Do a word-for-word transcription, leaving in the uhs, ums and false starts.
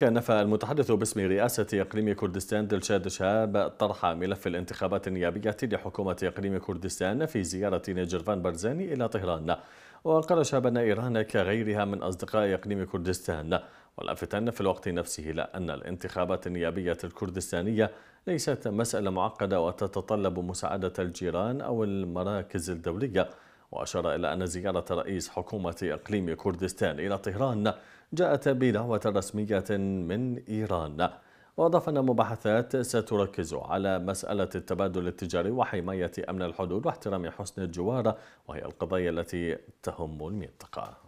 كان المتحدث باسم رئاسة إقليم كردستان دلشاد شهاب طرح ملف الانتخابات النيابية لحكومة إقليم كردستان في زيارة نجيرفان برزاني إلى طهران. وقال شهاب أن إيران كغيرها من أصدقاء إقليم كردستان، واللافتا في الوقت نفسه لأن الانتخابات النيابية الكردستانية ليست مسألة معقدة وتتطلب مساعدة الجيران أو المراكز الدولية. وأشار إلى أن زيارة رئيس حكومة إقليم كردستان إلى طهران جاءت بدعوة رسمية من إيران. وأضاف أن المباحثات ستركز على مسألة التبادل التجاري وحماية أمن الحدود واحترام حسن الجوار، وهي القضايا التي تهم المنطقة.